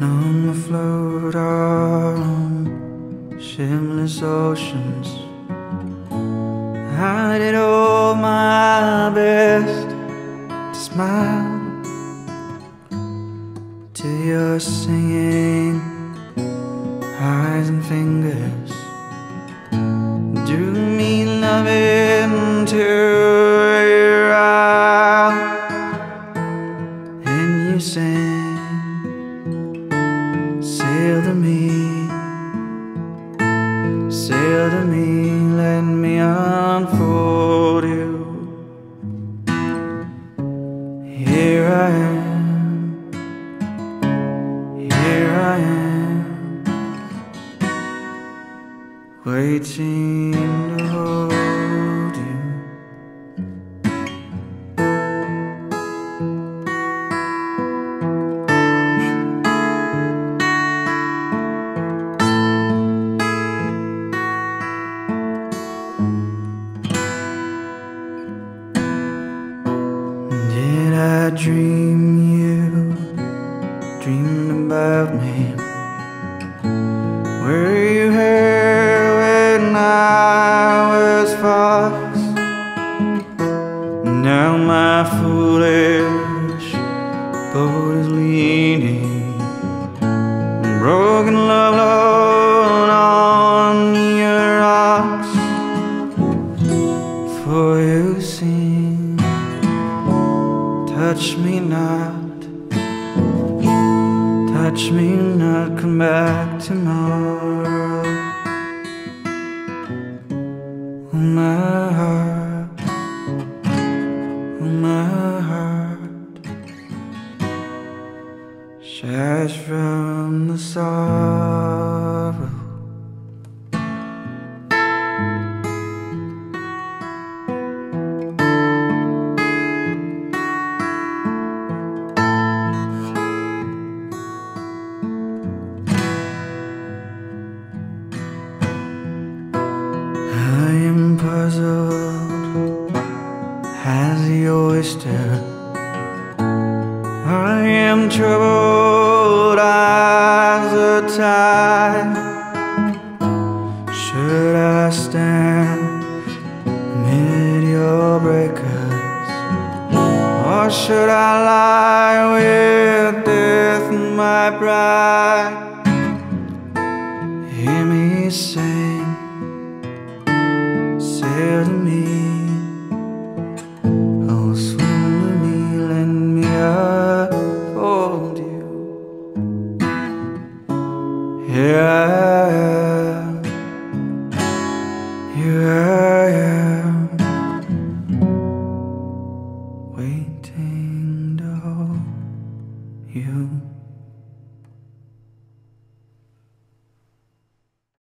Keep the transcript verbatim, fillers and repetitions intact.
Numb afloat on shimless oceans. I did all my best to smile till you're singing eyes and fingers drew me love into your eye, and you sang, sail to me, sail to me, let me unfold you. Here I am, here I am, waiting to hold you. I dream you dreamed about me. Were you here when I was fox? Now my foolish boat is leaning, broken love alone on your rocks. For you sing, touch me not, touch me not, come back tomorrow. Oh my heart, oh my heart, shines from the sorrow. Puzzled as the oyster, I am troubled as the tide. Should I stand amid your breakers, or should I lie with death in my pride? Hear me sing, sail to me, oh swim to me, let me hold you. Here I am, here I am, waiting to hold you.